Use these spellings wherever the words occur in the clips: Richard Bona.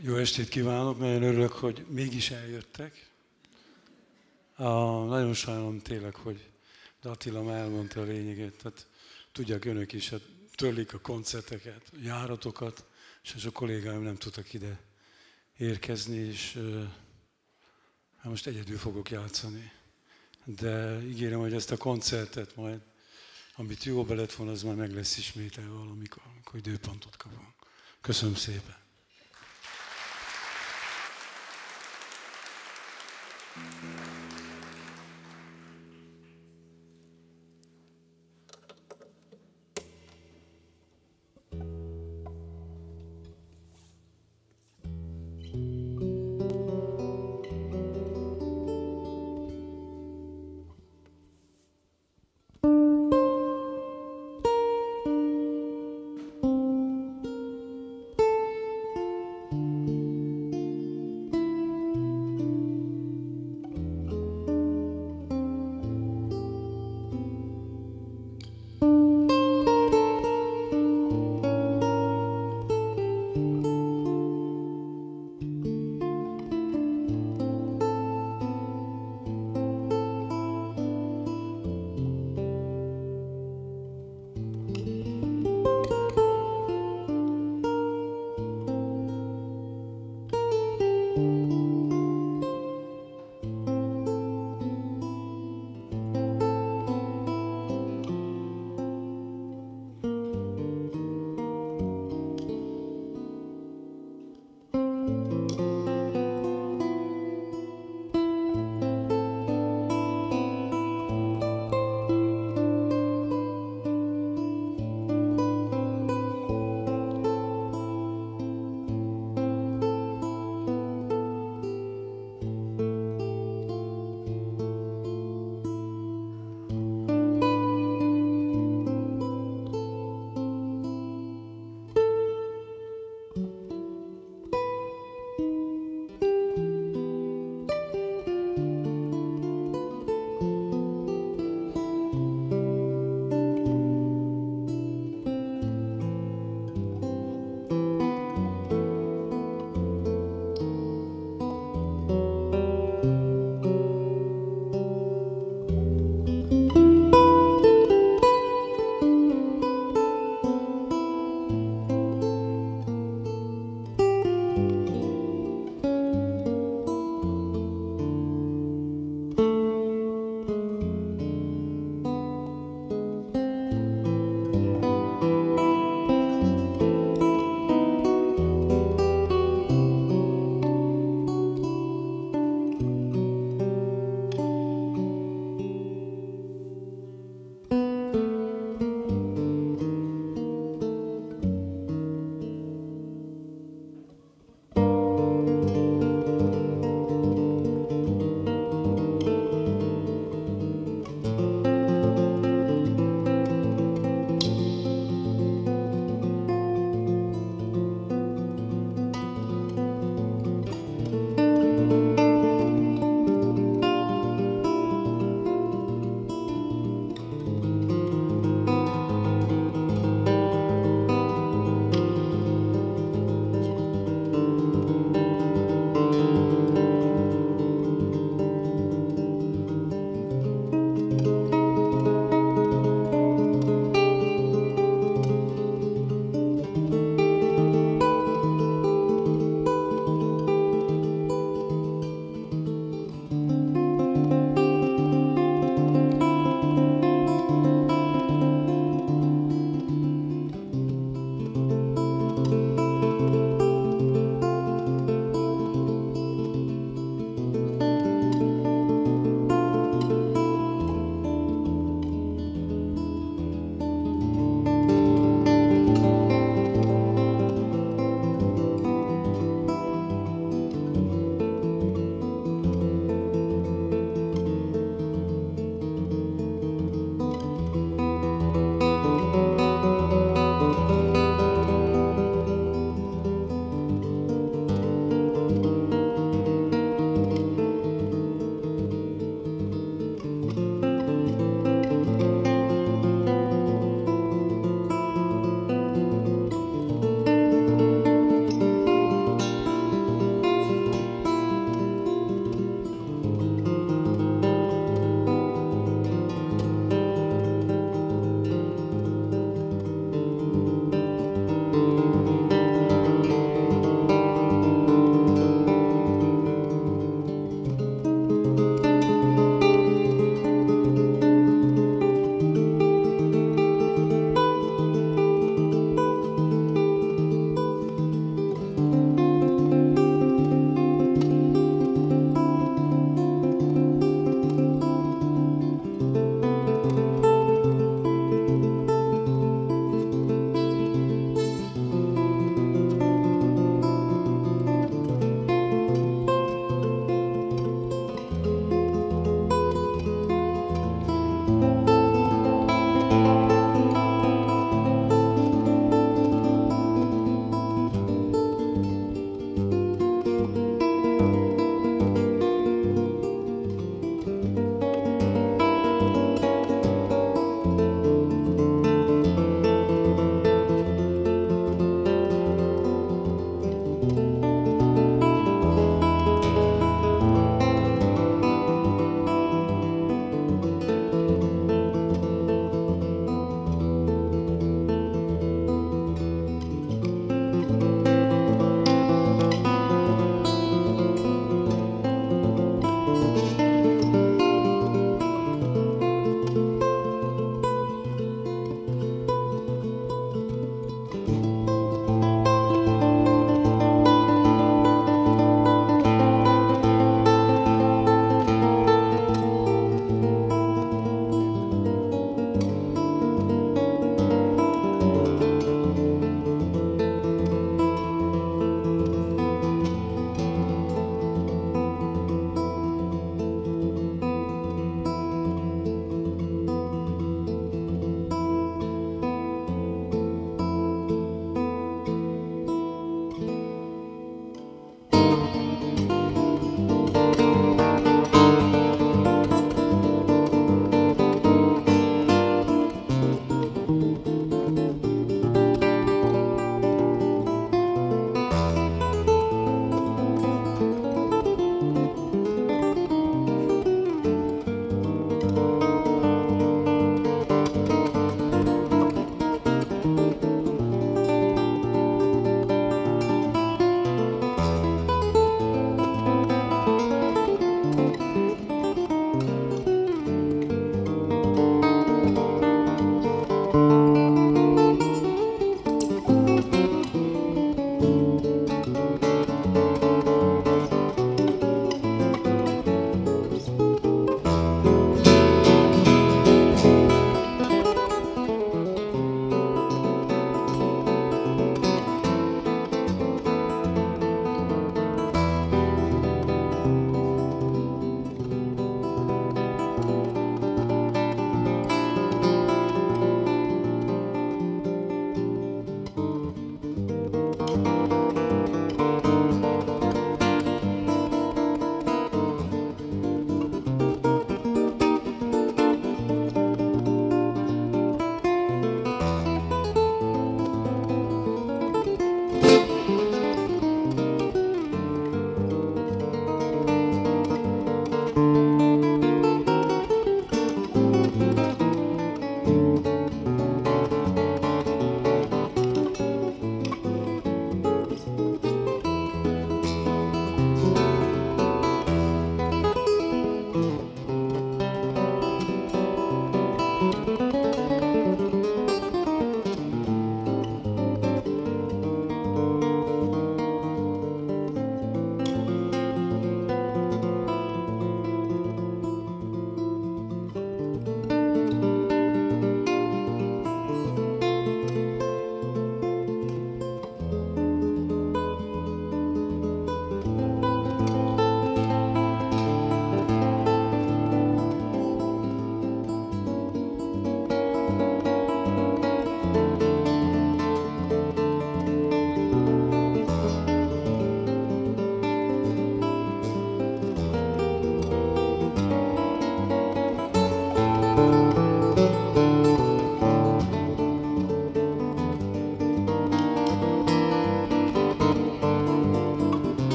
Jó estét kívánok, nagyon örülök, hogy mégis eljöttek. Nagyon sajnálom tényleg, hogy Attila már elmondta a lényegét, tehát tudják önök is, hát törlik a koncerteket, a járatokat, és a kollégáim nem tudtak ide érkezni, és hát most egyedül fogok játszani. De ígérem, hogy ezt a koncertet majd, amit jóba lett volna, az már meg lesz ismételve valamikor, amikor időpontot kapunk. Köszönöm szépen!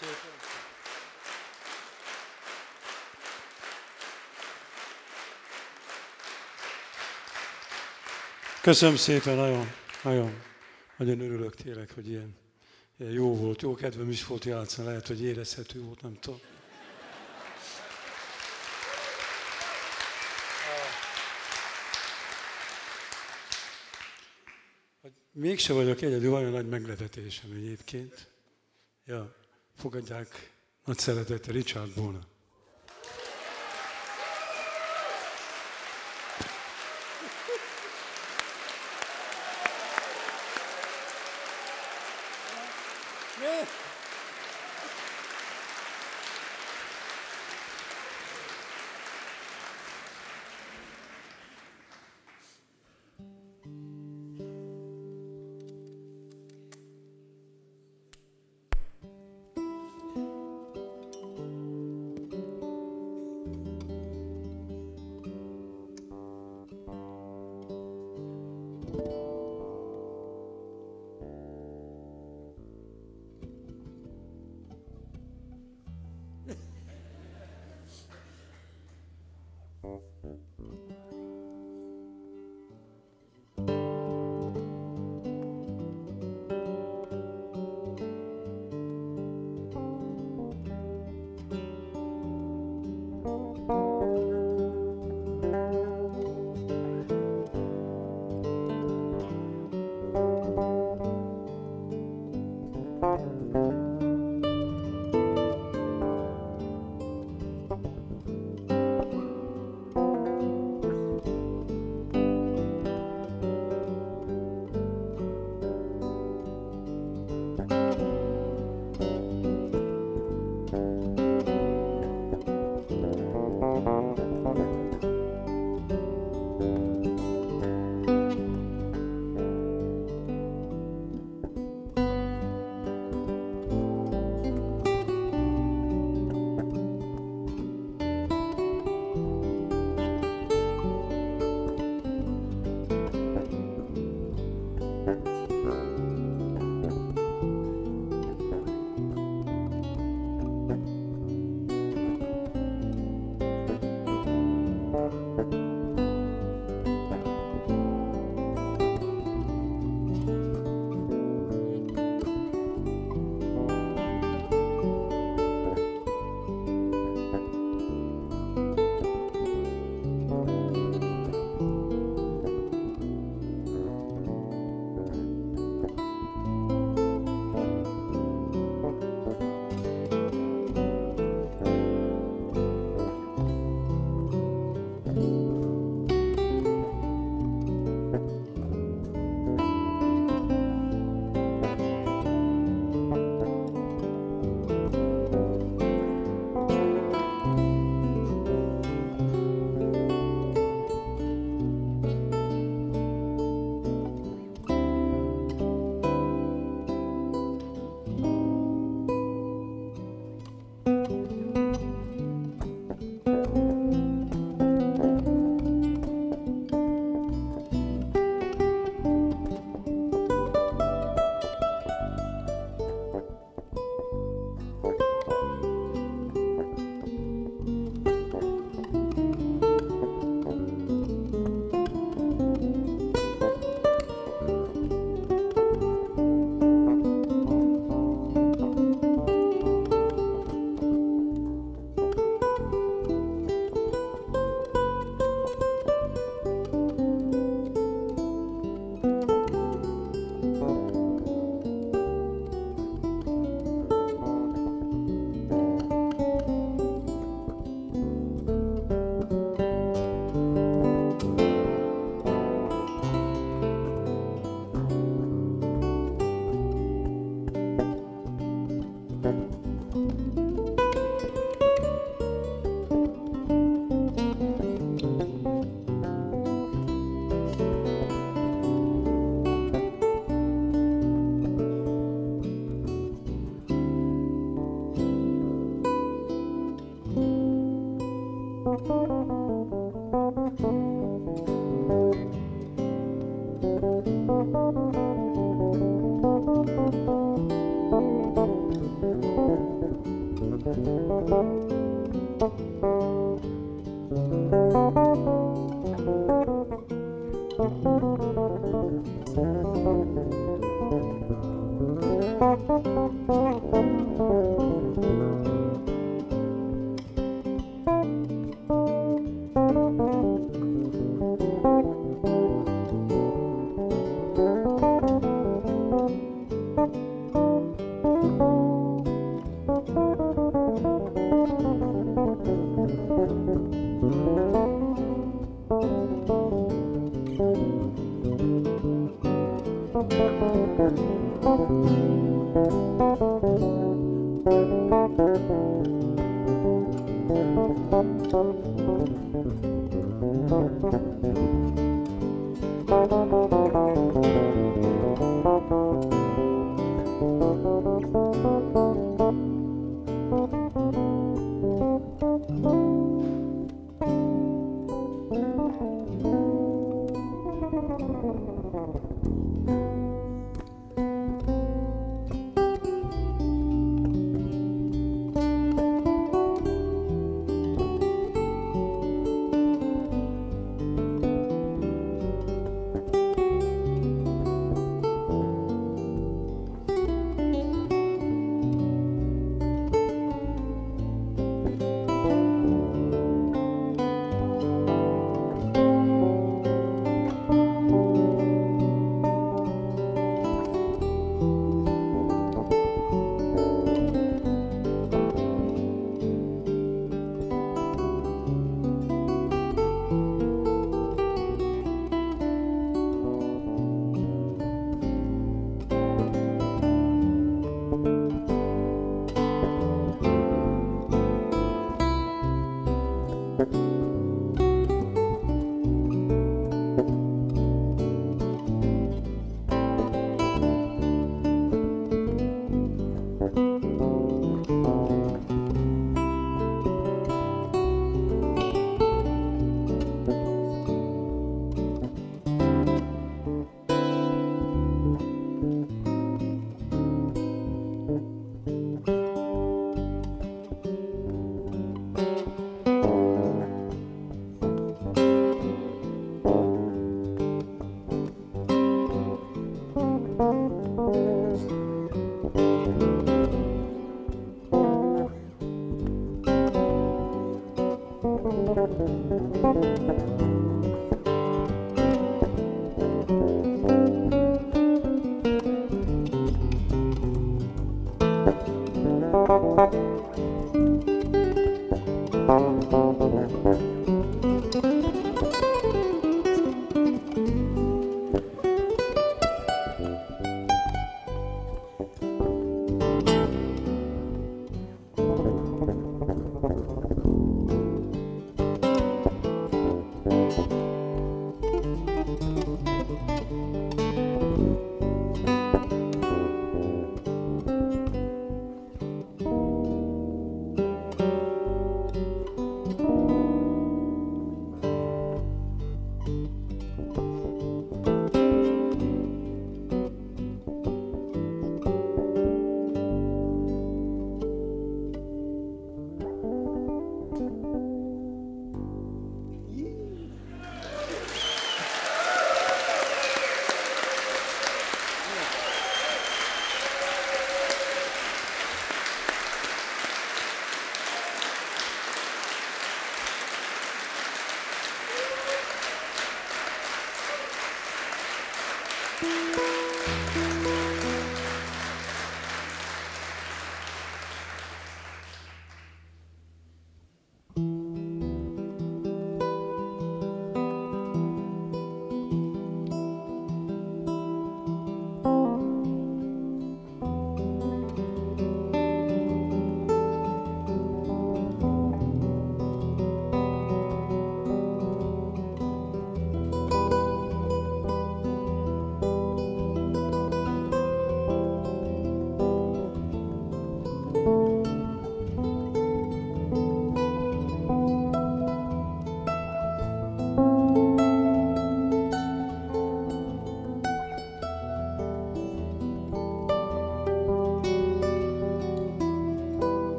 szépen! Köszönöm szépen, nagyon örülök tényleg, hogy ilyen jó volt, jó kedvem is volt játszani, lehet, hogy érezhető volt, nem tudom. Mégse vagyok egyedül, olyan nagy meglepetésem egyébként. Ja, fogadják nagy szeretettel Richard Bona.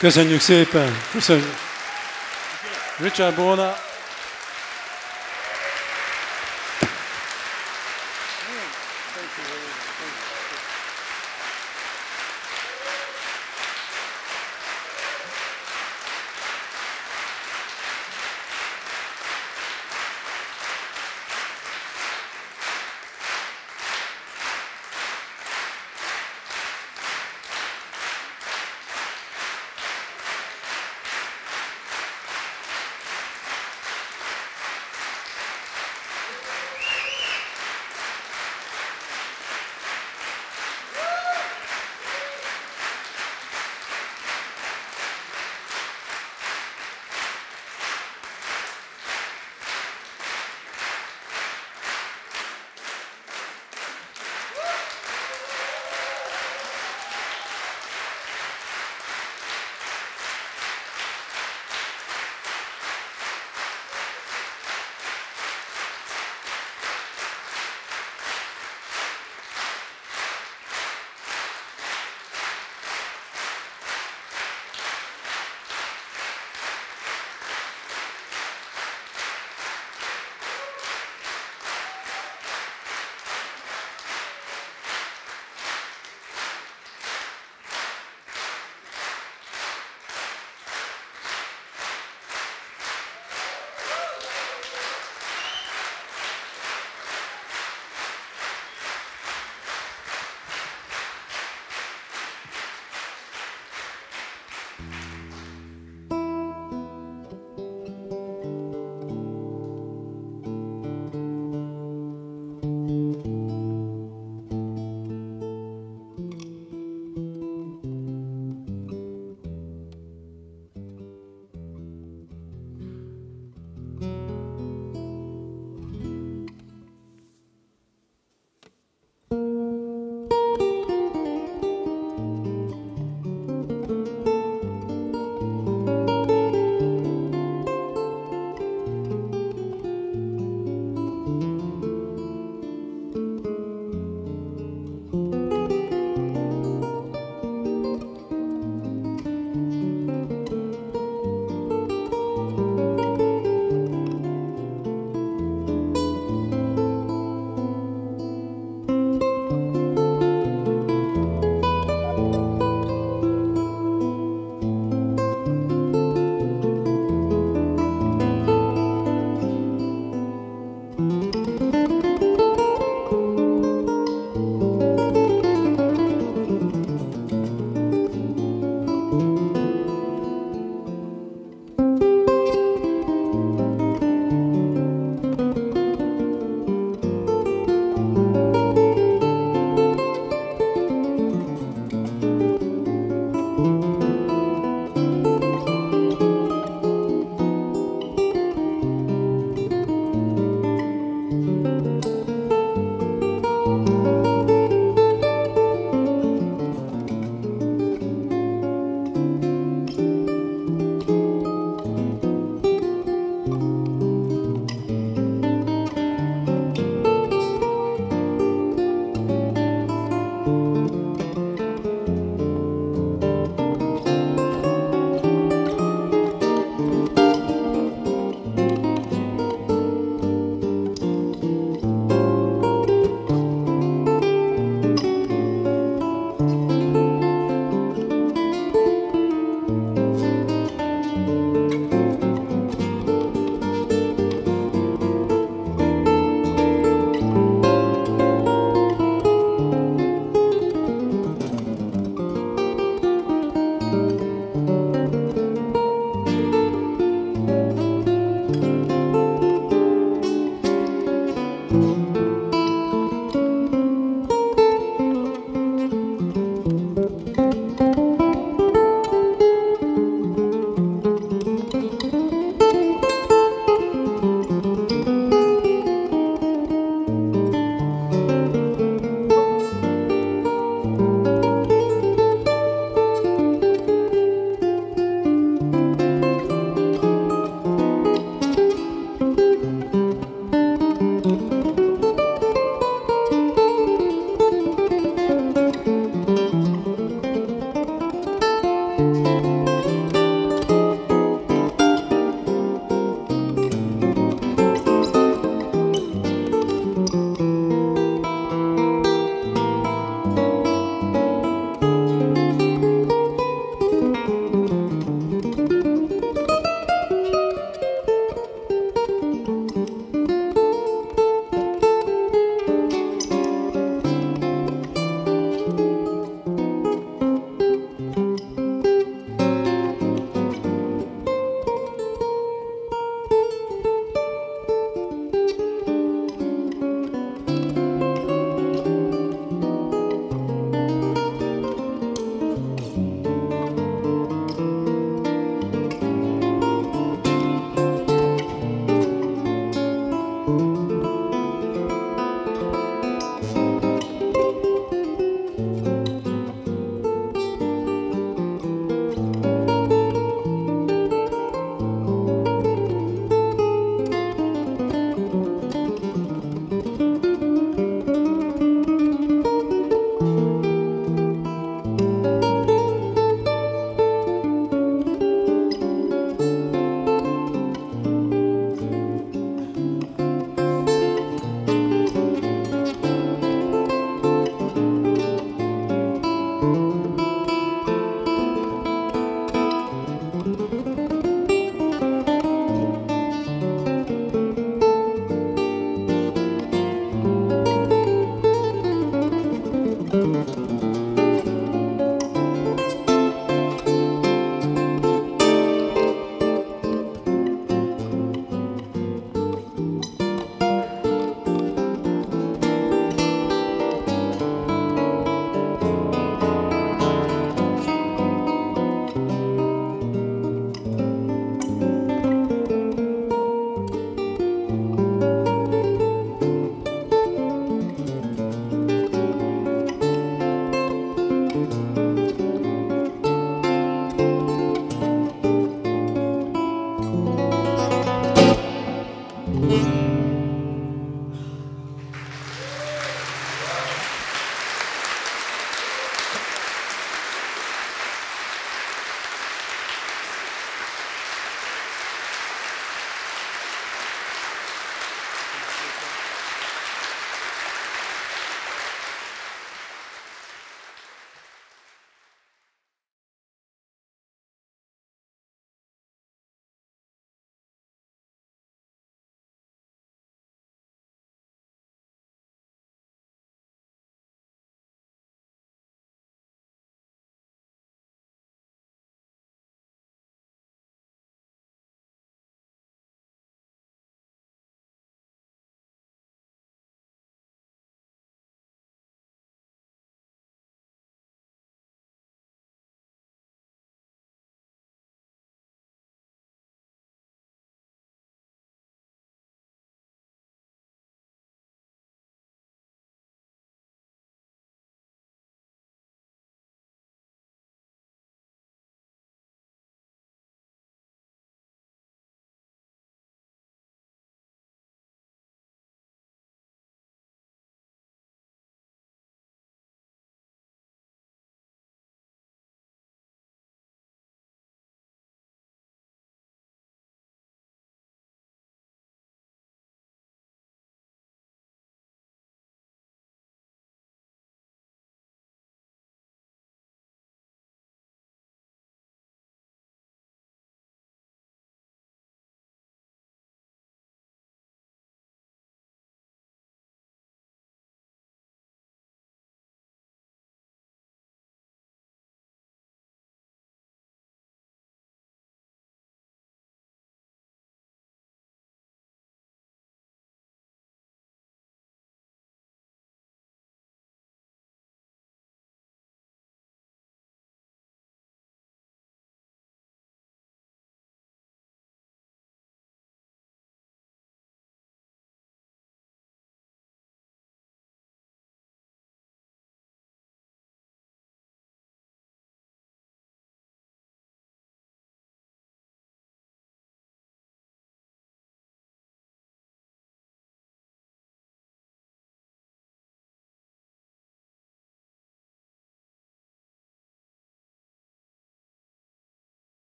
Köszönjük szépen! Köszönjük! Richard Bona!